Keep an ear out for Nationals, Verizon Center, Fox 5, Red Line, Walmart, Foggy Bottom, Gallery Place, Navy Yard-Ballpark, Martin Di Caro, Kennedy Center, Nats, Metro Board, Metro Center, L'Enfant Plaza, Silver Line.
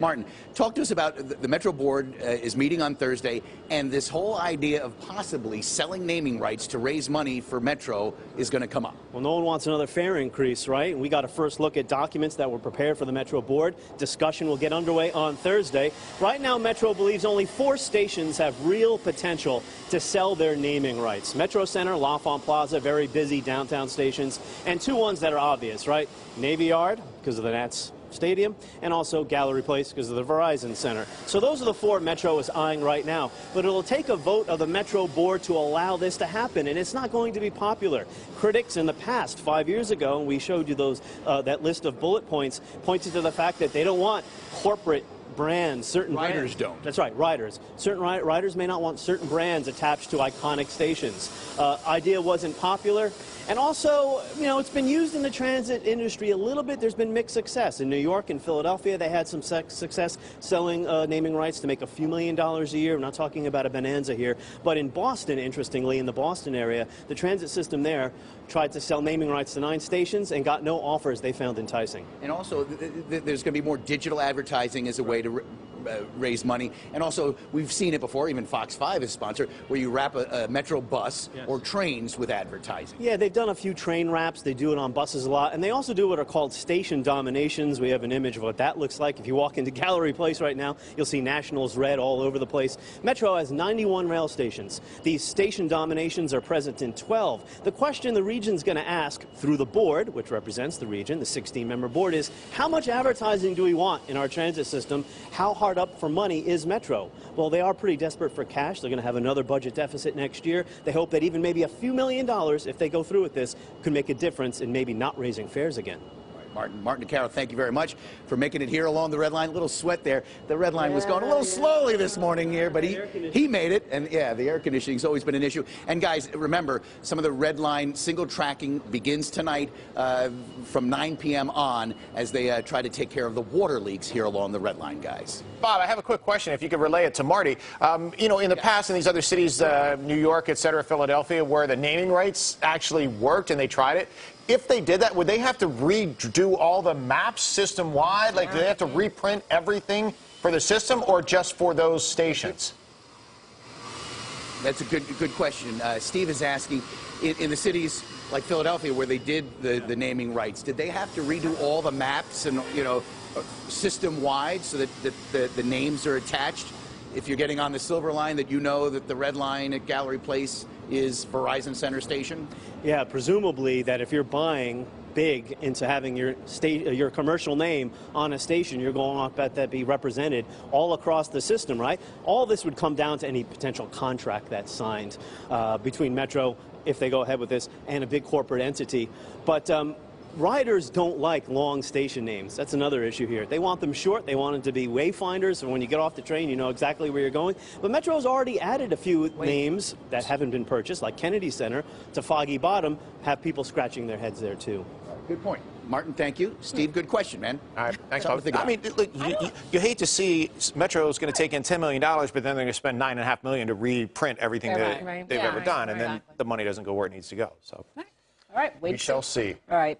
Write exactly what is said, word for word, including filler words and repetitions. Martin, talk to us about the, the Metro Board uh, is meeting on Thursday, and this whole idea of possibly selling naming rights to raise money for Metro is going to come up. Well, no one wants another fare increase, right? We got a first look at documents that were prepared for the Metro Board. Discussion will get underway on Thursday. Right now, Metro believes only four stations have real potential to sell their naming rights. Metro Center, L'Enfant Plaza, very busy downtown stations, and two ones that are obvious, right? Navy Yard, because of the Nats stadium, and also Gallery Place because of the Verizon Center. So those are the four Metro is eyeing right now, but it'll take a vote of the Metro Board to allow this to happen, and it's not going to be popular. Critics in the past, five years ago, and we showed you those uh, that list of bullet points, pointed to the fact that they don't want corporate brands, certain riders brands. don't. That's right, riders. Certain ri riders may not want certain brands attached to iconic stations. Uh, idea wasn't popular, and also, you know, it's been used in the transit industry a little bit. There's been mixed success in New York and Philadelphia. They had some success selling uh, naming rights to make a few million dollars a year. We're not talking about a bonanza here, but in Boston, interestingly, in the Boston area, the transit system there tried to sell naming rights to nine stations and got no offers they found enticing. And also, th th there's going to be more digital advertising as a way to to uh, raise money. And also, we've seen it before, even Fox five is sponsored, where you wrap a, a Metro bus yes. or trains with advertising. Yeah, they've done a few train wraps. They do it on buses a lot. And they also do what are called station dominations. We have an image of what that looks like. If you walk into Gallery Place right now, you'll see Nationals red all over the place. Metro has ninety-one rail stations. These station dominations are present in twelve. The question the region's going to ask through the board, which represents the region, the sixteen member board, is how much advertising do we want in our transit system? How hard up for money is Metro? Well, they are pretty desperate for cash. They're going to have another budget deficit next year. They hope that even maybe a few million dollars, if they go through with this, could make a difference in maybe not raising fares again. All right, Martin, Martin Di Caro, thank you very much for making it here along the Red Line. A little sweat there. The Red Line yeah, was going a little yeah. slowly this morning here, but he, he made it. And, yeah, the air conditioning's always been an issue. And, guys, remember, some of the Red Line single tracking begins tonight uh, from nine p m on as they uh, try to take care of the water leaks here along the Red Line, guys. Bob, I have a quick question, if you could relay it to Marty. Um, you know, in the yeah. past, in these other cities, uh, New York, et cetera, Philadelphia, where the naming rights actually worked and they tried it, if they did that, would they have to redo all the maps system-wide? Like, do they have to reprint everything for the system or just for those stations? That's a good good question. Uh, Steve is asking, in, in the cities like Philadelphia where they did the, the naming rights, did they have to redo all the maps and, you know, system-wide so that the, the, the names are attached? If you're getting on the Silver Line, that you know that the Red Line at Gallery Place is Verizon Center station? Yeah, presumably that if you're buying big into having your state, your commercial name on a station, you're going off that that be represented all across the system, right? All this would come down to any potential contract that's signed uh, between Metro, if they go ahead with this, and a big corporate entity. But um, riders don't like long station names. That's another issue here. They want them short. They want them to be wayfinders, so when you get off the train, you know exactly where you're going. But Metro's already added a few Wait. names that haven't been purchased, like Kennedy Center, to Foggy Bottom, have people scratching their heads there, too. Good point. Martin, thank you. Steve, good question, man. All right, thanks, Bob. I mean, look, you, you, you hate to see Metro is going to take in ten million dollars, but then they're going to spend nine point five million dollars to reprint everything right, that right. they've yeah, ever right, done, right, and then exactly. the money doesn't go where it needs to go. So. All right. All right, wait we shall see. All right.